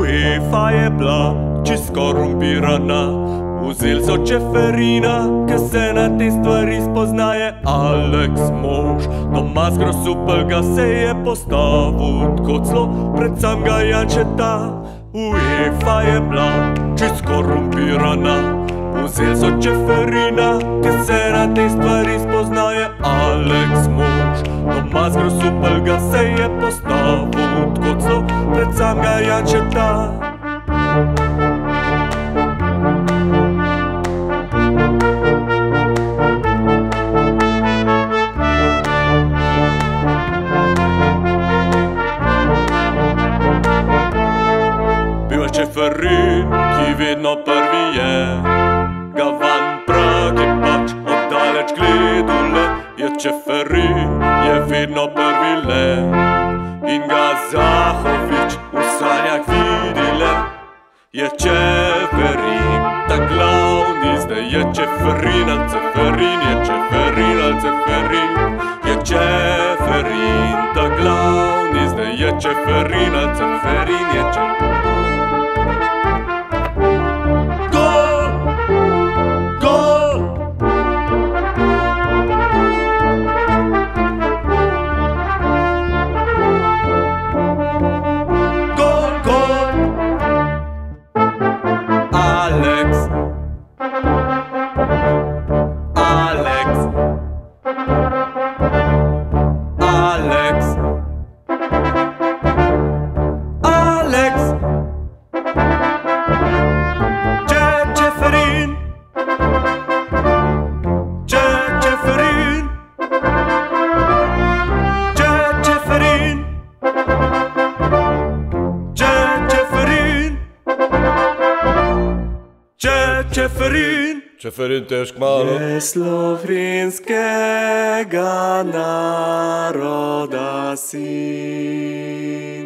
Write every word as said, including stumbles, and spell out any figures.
UEFA je bila čist korumpirana, vzeli so Čeferina, ki se na te stvari spoznaje. Aleks mož, Tomaž Grosuplja se je postavil kot zlo, predvsem ga Jančeta. UEFA je bila čist korumpirana, vzeli so Čeferina, ki se na te stvari spoznaje. Aleks mož, Tomaž Grosuplja se je postavil kot zlo, predvsem ga Jančeta. Bil je Čeferin, ki vedno prvi je, ga van prag je pač od daleč gledal le. Je Čeferin, je vedno prvi le, in ga Zahovič v sanjah vidi le. Je Čeferin, ta glavni zdaj, je Čeferin ali Čeferin, je Čeferin ali Čeferin. Je Čeferin, ta glavni zdaj, je Čeferin ali Čeferin, je Čeferin. Čeferin, Čeferin težk malo je slovenskega naroda sin.